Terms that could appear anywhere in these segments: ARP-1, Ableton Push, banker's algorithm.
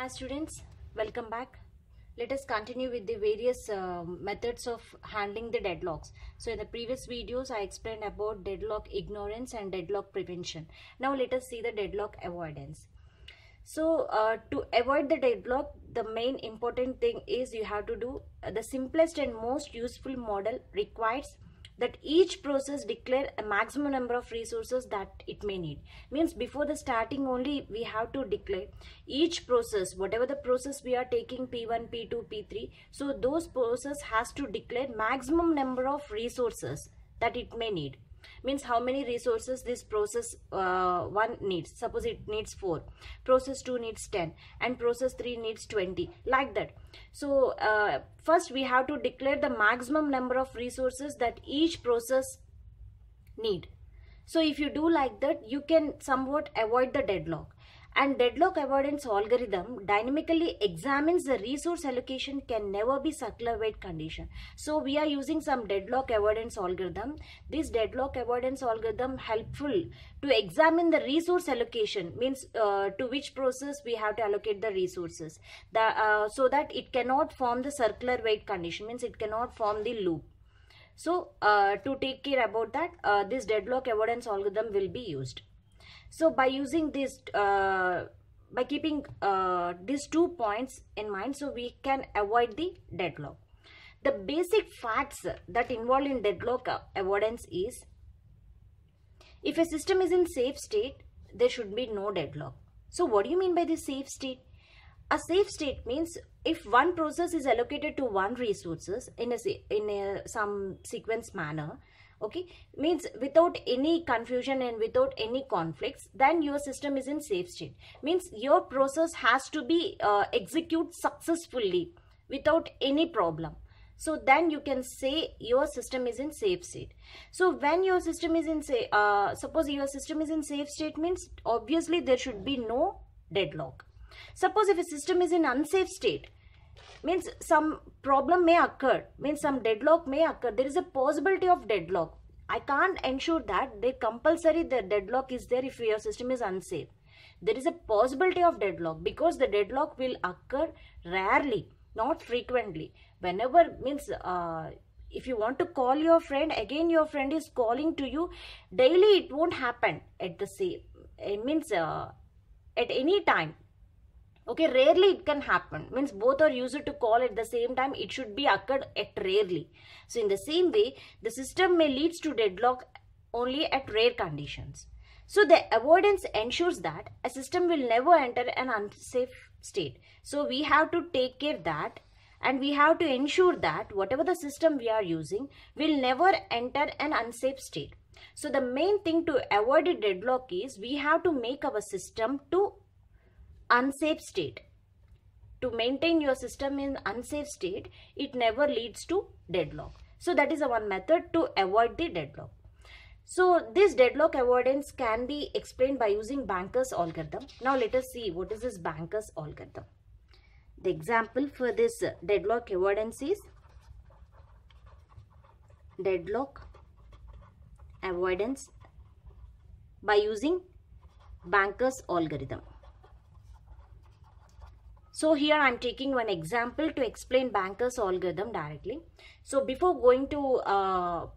Hi students, welcome back. Let us continue with the various methods of handling the deadlocks. So in the previous videos I explained about deadlock ignorance and deadlock prevention. Now let us see the deadlock avoidance. So to avoid the deadlock, the main important thing is you have to do the simplest and most useful model requires that each process declare a maximum number of resources that it may need. Means before the starting only we have to declare each process, whatever the process we are taking, P1, P2, P3. So those process has to declare maximum number of resources that it may need. Means how many resources this process 1 needs. Suppose it needs 4, process 2 needs 10 and process 3 needs 20, like that. So first we have to declare the maximum number of resources that each process need. So if you do like that, you can somewhat avoid the deadlock. And deadlock avoidance algorithm dynamically examines the resource allocation can never be circular weight condition. So we are using some deadlock avoidance algorithm. This deadlock avoidance algorithm helpful to examine the resource allocation, means to which process we have to allocate the resources, so that it cannot form the circular weight condition, means it cannot form the loop. So to take care about that, this deadlock avoidance algorithm will be used. So by using this, by keeping these 2 points in mind, so we can avoid the deadlock. The basic facts that involved in deadlock avoidance is, if a system is in safe state, there should be no deadlock. So what do you mean by the safe state? A safe state means if one process is allocated to one resources in some sequence manner, okay, means without any confusion and without any conflicts, then your system is in safe state. Means your process has to be executed successfully without any problem. So then you can say your system is in safe state. So when your system is in suppose your system is in safe state, means obviously there should be no deadlock. Suppose if a system is in unsafe state, means some problem may occur, means some deadlock may occur. There is a possibility of deadlock. I can't ensure that they compulsory the deadlock is there if your system is unsafe. There is a possibility of deadlock because the deadlock will occur rarely, not frequently. Whenever, means if you want to call your friend, again your friend is calling to you daily, it won't happen at the same, it means at any time. Okay, rarely it can happen, means both are used to call at the same time, it should be occurred at rarely. So in the same way, the system may leads to deadlock only at rare conditions. So the avoidance ensures that a system will never enter an unsafe state. So we have to take care that, and we have to ensure that whatever the system we are using will never enter an unsafe state. So the main thing to avoid a deadlock is we have to make our system to unsafe state. To maintain your system in unsafe state, it never leads to deadlock. So that is the one method to avoid the deadlock. So this deadlock avoidance can be explained by using banker's algorithm. Now let us see what is this banker's algorithm. The example for this deadlock avoidance is deadlock avoidance by using banker's algorithm. So here I am taking one example to explain banker's algorithm directly. So before going to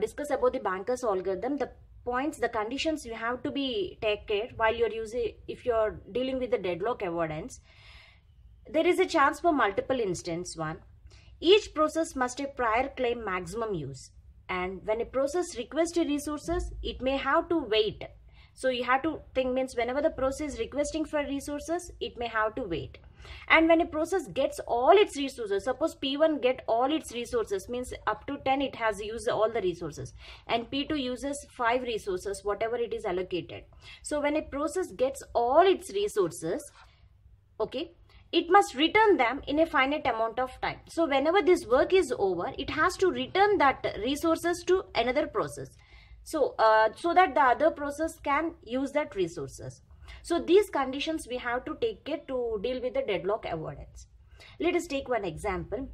discuss about the banker's algorithm, the points, the conditions you have to be take care while you're using, if you're dealing with the deadlock avoidance. There is a chance for multiple instance. 1. Each process must have prior claim maximum use. And when a process requests resources, it may have to wait. So you have to think, means whenever the process is requesting for resources, it may have to wait. And when a process gets all its resources, suppose P1 get all its resources, means up to 10 it has used all the resources, and P2 uses 5 resources, whatever it is allocated. So when a process gets all its resources, okay, it must return them in a finite amount of time. So whenever this work is over, it has to return that resources to another process. So, so that the other process can use that resources. So these conditions we have to take care to deal with the deadlock avoidance. Let us take one example.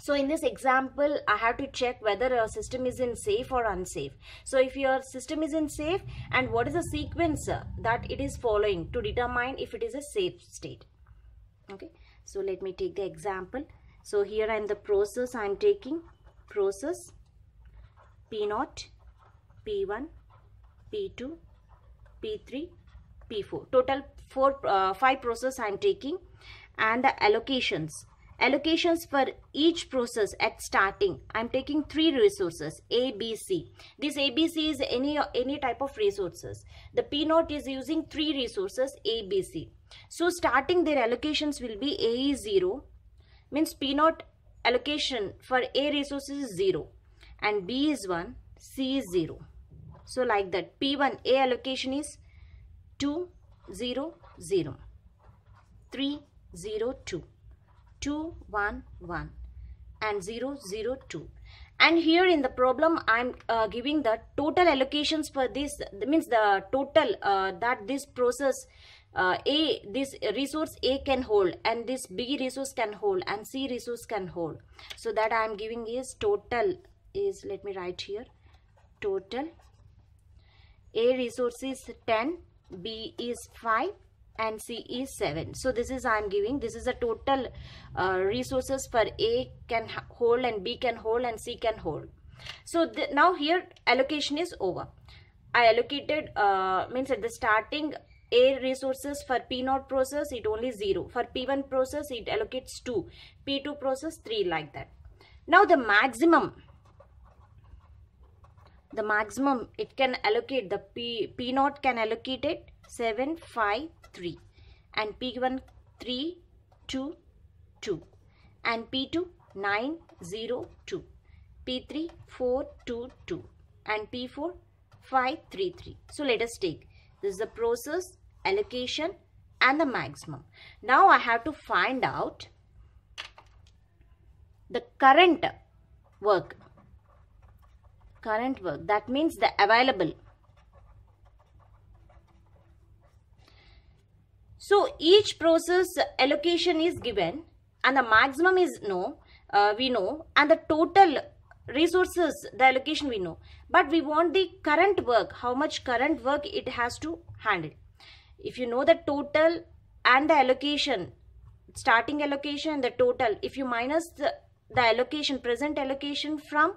So in this example, I have to check whether a system is in safe or unsafe. So if your system is in safe, and what is the sequence that it is following to determine if it is a safe state. Okay, so let me take the example. So here I am the process, I am taking process P0, P1, P2, P3, P4. Total five process I am taking, and the allocations. Allocations for each process at starting, I am taking three resources, A, B, C. This A, B, C is any type of resources. The P0 is using three resources, A, B, C. So starting their allocations will be A is 0, means P0 allocation for A resources is 0, and B is 1, C is 0. So like that, P1 A allocation is 2, 0, 0, 3, 0, 2. 2 1 1 and 0 0 2. And here in the problem I'm giving the total allocations for this, means the total that this process this resource A can hold, and this B resource can hold, and C resource can hold. So that I'm giving is total is, let me write here, total A resource is 10, B is 5, and C is 7. So this is I am giving, this is the total resources for A can hold, and B can hold, and C can hold. So now here allocation is over. I allocated means at the starting A resources for P0 process, it only 0. For P1 process, it allocates 2. P2 process 3, like that. Now the maximum. The maximum it can allocate, the P0 can allocate it 7, 5, 3, and P1 3, 2, 2, and P2 9, 0, 2, P3 4, 2, 2, and P4 5, 3, 3. So let us take, this is the process, allocation, and the maximum. Now I have to find out the current work. Current work, that means the available. So each process allocation is given, and the maximum is we know, and the total resources, the allocation we know, but we want the current work, how much current work it has to handle. If you know the total and the allocation, starting allocation and the total, if you minus the allocation, present allocation from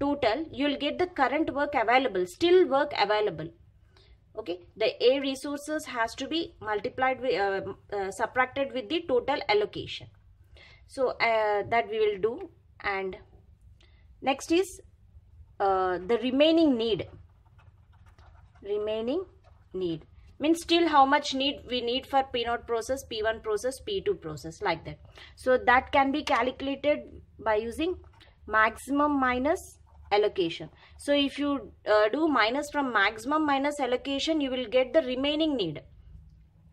total, you will get the current work available, still work available. Okay, the A resources has to be multiplied with, subtracted with the total allocation. So that we will do. And next is the remaining need. Remaining need means still how much need we need for P0 process, P1 process, P2 process, like that. So that can be calculated by using maximum minus allocation. So if you do minus from maximum minus allocation, you will get the remaining need.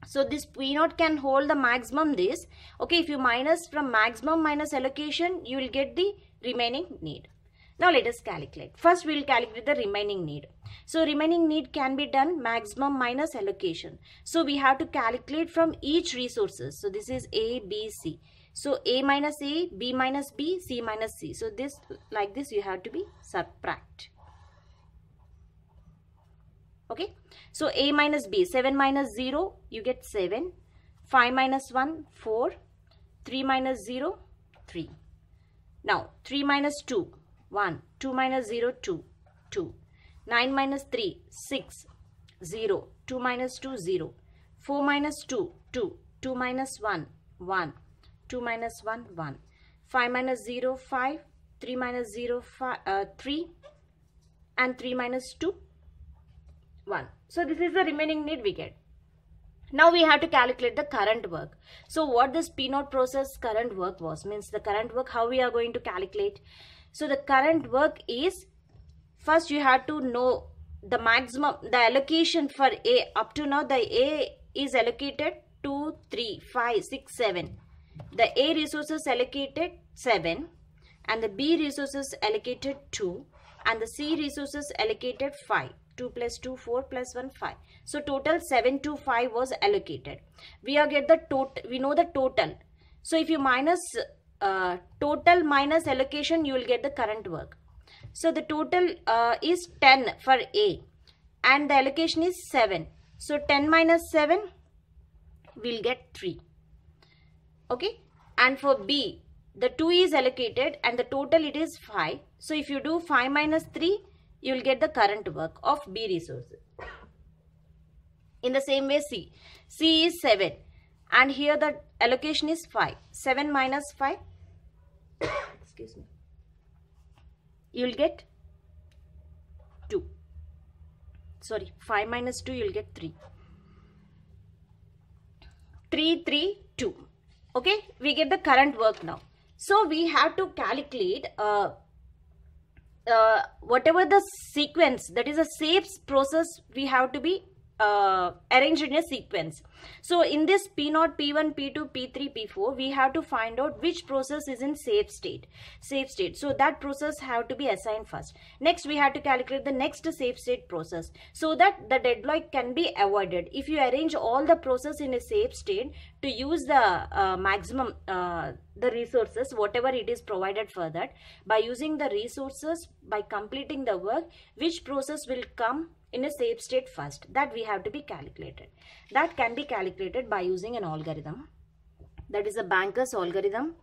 So this P0 can hold the maximum this. Okay, if you minus from maximum minus allocation, you will get the remaining need. Now let us calculate. First we will calculate the remaining need. So remaining need can be done maximum minus allocation. So we have to calculate from each resources. So this is A, B, C. So A minus A, B minus B, C minus C. So this, like this, you have to be subtract. Okay. So A minus B, 7 minus 0, you get 7. 5 minus 1, 4. 3 minus 0, 3. Now 3 minus 2, 1. 2 minus 0, 2, 2. 9 minus 3, 6, 0. 2 minus 2, 0. 4 minus 2, 2. 2 minus 1, 1. 2 minus 1, 1. 5 minus 0, 5. 3 minus 0, 5, 3. And 3 minus 2, 1. So this is the remaining need we get. Now we have to calculate the current work. So what this P0 process current work was, means the current work, how we are going to calculate. So the current work is, first you have to know the maximum, the allocation for A. Up to now the A is allocated 2, 3, 5, 6, 7. The A resources allocated 7, and the B resources allocated 2, and the C resources allocated 5. 2 plus 2, 4 plus 1, 5. So total 7 to 5 was allocated. We know the total. So if you minus total minus allocation, you will get the current work. So the total is 10 for A and the allocation is 7. So 10 minus 7, we'll get 3. Okay. And for B, the 2 is allocated and the total it is 5. So if you do 5 minus 3, you will get the current work of B resources. In the same way C. C is 7 and here the allocation is 5. 7 minus 5. Excuse me. You will get 2. Sorry, 5 minus 2, you will get 3. 3, 3, 2. Okay, we get the current work now. So we have to calculate whatever the sequence, that is a SAPS process, we have to be arranged in a sequence. So in this P0, P1, P2, P3, P4, we have to find out which process is in safe state. So that process have to be assigned first. Next, we have to calculate the next safe state process so that the deadlock can be avoided. If you arrange all the process in a safe state to use the maximum the resources, whatever it is provided for that, by using the resources, by completing the work, which process will come in a safe state first, that we have to be calculated. That can be calculated by using an algorithm, that is a banker's algorithm.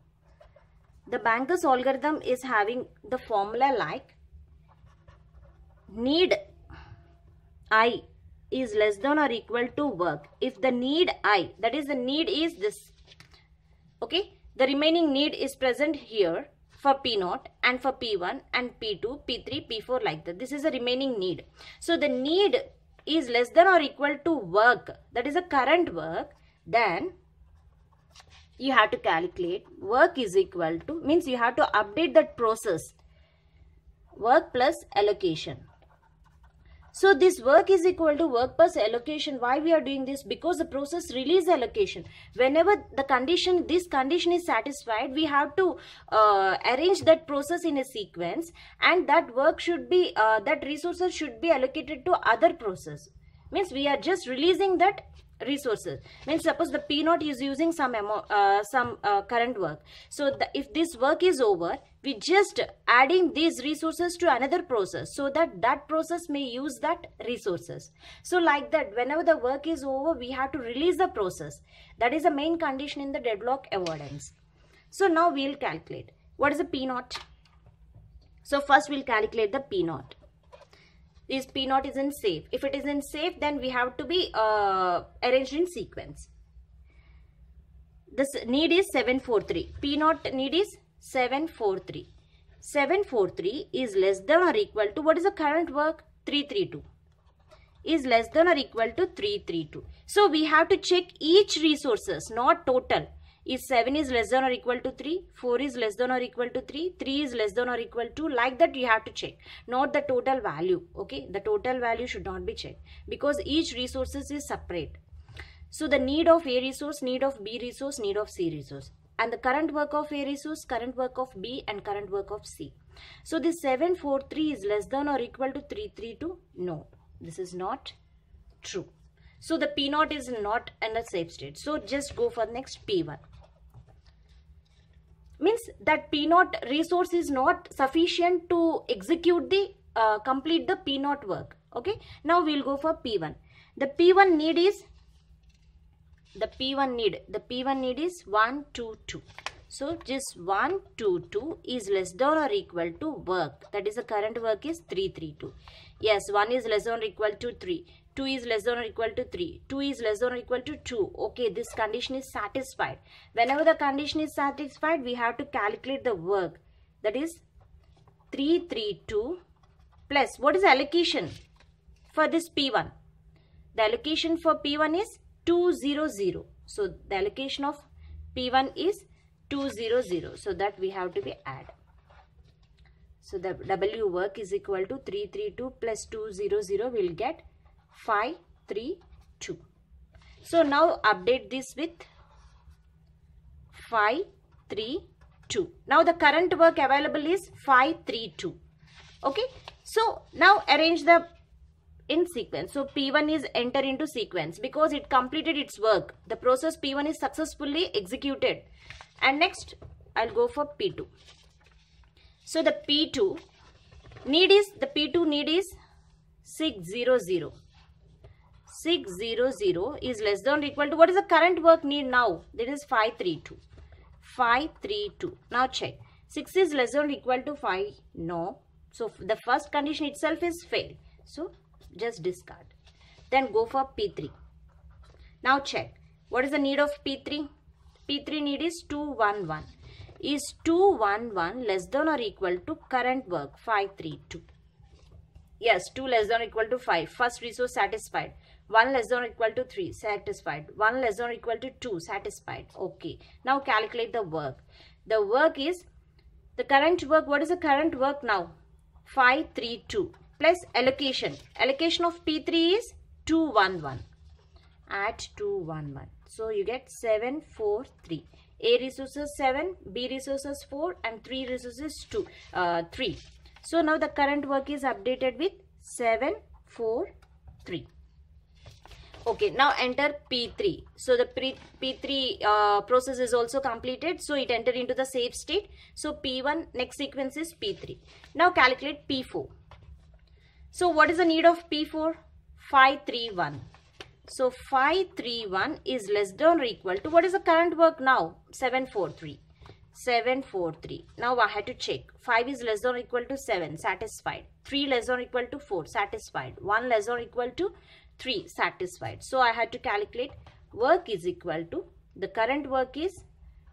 The banker's algorithm is having the formula like need I is less than or equal to work. If the need I, that is the need is this, okay, the remaining need is present here for P0 and for P1 and P2, P3, P4 like that. This is a remaining need. So the need is less than or equal to work, that is the current work. Then you have to calculate work is equal to, means you have to update that process, work plus allocation. So this work is equal to work plus allocation. Why we are doing this? Because the process release allocation. Whenever the condition, this condition is satisfied, we have to arrange that process in a sequence, and that work should be, that resources should be allocated to other process. Means we are just releasing that resources. Means suppose the P0 is using some current work. So if this work is over, we just adding these resources to another process so that that process may use that resources. So like that, whenever the work is over, we have to release the process. That is the main condition in the deadlock avoidance. So now we will calculate what is the P0. So first we will calculate the P0. This P0 is in safe. If it is in safe, then we have to be arranged in sequence. This need is 743. P0 need is 743. 743 is less than or equal to, what is the current work? 332. Is less than or equal to 332. So we have to check each resources, not total. Is 7 is less than or equal to 3, 4 is less than or equal to 3, 3 is less than or equal to, like that you have to check, not the total value, okay. The total value should not be checked because each resources is separate. So the need of A resource, need of B resource, need of C resource, and the current work of A resource, current work of B and current work of C. So this 743 is less than or equal to 332, no, this is not true. So the P0 is not in a safe state. So just go for next P1. Means that P0 resource is not sufficient to execute the complete the P0 work. Okay. Now we will go for P1. The P1 need is 122. So just 122 is less than or equal to work. That is the current work is 332. Yes, 1 is less than or equal to 3. 2 is less than or equal to 3. 2 is less than or equal to 2. Okay, this condition is satisfied. Whenever the condition is satisfied, we have to calculate the work. That is 332 plus. What is the allocation for this P1? The allocation for P1 is 200. So, the allocation of P1 is 200. So, that we have to be add. So, the W work is equal to 332 plus 200 will get 532. So now update this with 532. Now the current work available is 532. Okay. So now arrange the in sequence. So P1 is enter into sequence because it completed its work. The process P1 is successfully executed. And next I'll go for P2. So the P2 need is 600. 600 is less than or equal to, what is the current work need now? That is 532. 532. Now check. 6 is less than or equal to 5. No. So the first condition itself is fail. So just discard. Then go for P3. Now check. What is the need of P3? P3 need is 211. Is 211 less than or equal to current work 532? Yes, 2 less than or equal to 5. First resource satisfied. 1 less than or equal to 3. Satisfied. 1 less than or equal to 2. Satisfied. Okay. Now calculate the work. The work is the current work. What is the current work now? 532 plus allocation. Allocation of P3 is 211. At 211. So you get 743. A resources 7, B resources 4 and 3 resources 3. So now the current work is updated with 743. Okay, now enter P3. So the P3 process is also completed. So it entered into the safe state. So P1, next sequence is P3. Now calculate P4. So what is the need of P4? 531. So 531 is less than or equal to, what is the current work now? 743. 743. Now I had to check. 5 is less than or equal to 7. Satisfied. 3 less than or equal to 4. Satisfied. 1 less than or equal to 3. Satisfied. So I had to calculate work is equal to, the current work is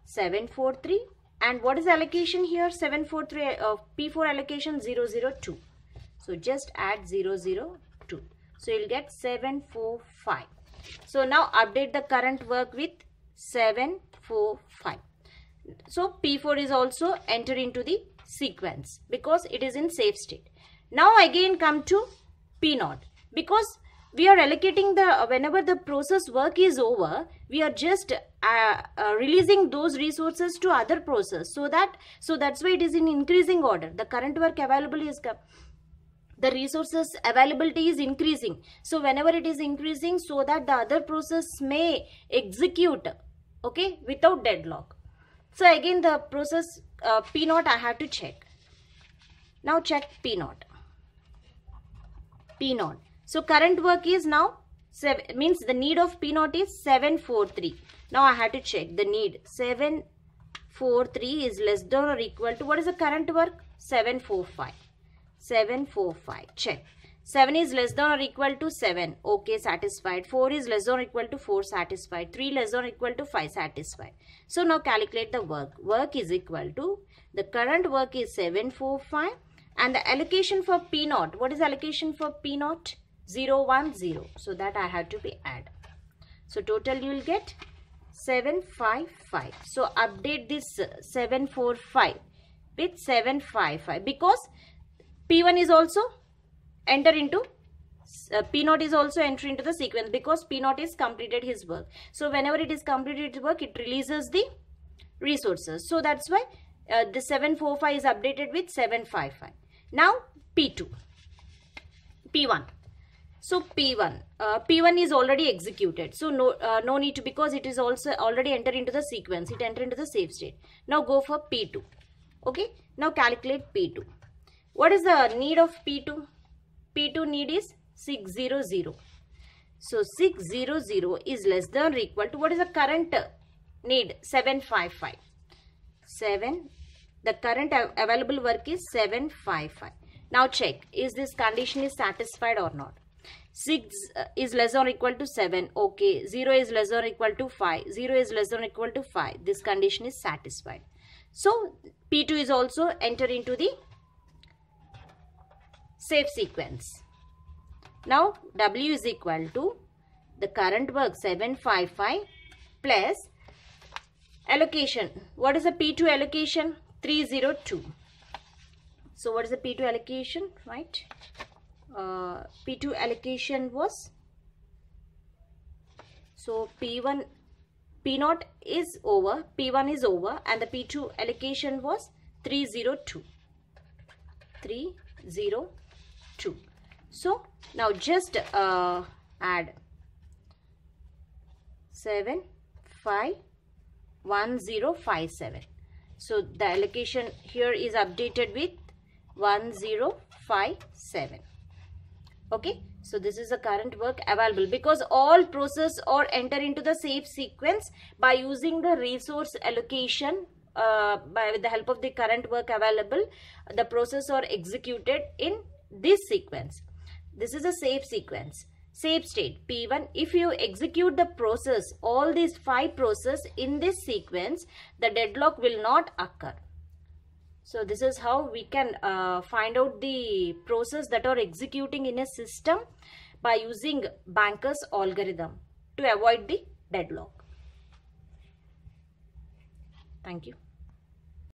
743. And what is the allocation here? 743 of P4 allocation 002. So just add 002. So you'll get 745. So now update the current work with 745. So P4 is also entered into the sequence because it is in safe state. Now again come to P0, because we are allocating the, whenever the process work is over, we are just releasing those resources to other process. So that's why it is in increasing order. The current work available is, the resources availability is increasing. So whenever it is increasing, so that the other process may execute, okay, without deadlock. So again the process P0 I have to check. Now check P0. So current work is now, means the need of P0 is 743. Now I have to check the need. 743 is less than or equal to, what is the current work? 745. 745. Check. 7 is less than or equal to 7. Okay, satisfied. 4 is less than or equal to 4. Satisfied. 3 less than or equal to 5. Satisfied. So now calculate the work. Work is equal to, the current work is 745 and the allocation for P0. What is allocation for P0? 010. So that I have to be add. So total you will get 755. So update this 745 with 755, because P1 is also enter into P0 is also entering into the sequence, because P0 is completed his work. So whenever it is completed work, it releases the resources. So that's why the 745 is updated with 755. Now P1. So P1 is already executed. So no need to, because it is also already entered into the sequence. It entered into the safe state. Now go for P2. Okay. Now calculate P2. What is the need of P2? P2 need is 600. So 600 is less than or equal to, what is the current need? 755. The current available work is 755. Now check, is this condition is satisfied or not? 6 is less than or equal to 7. Okay. 0 is less than or equal to 5. 0 is less than or equal to 5. This condition is satisfied. So P2 is also entered into the safe sequence. Now W is equal to the current work 755 plus allocation. What is the P2 allocation? 302. So what is the P2 allocation? Right. P2 allocation was, so P0 is over, P1 is over, and the P2 allocation was 302. 302. So now just add 7 5 1 0 5 7. So the allocation here is updated with 1057. Okay, so this is the current work available, because all process or enter into the safe sequence by using the resource allocation with the help of the current work available. The process are executed in this sequence. This is a safe sequence, safe state P1. If you execute the process, all these 5 process in this sequence, the deadlock will not occur. So this is how we can find out the process that are executing in a system by using banker's algorithm to avoid the deadlock. Thank you.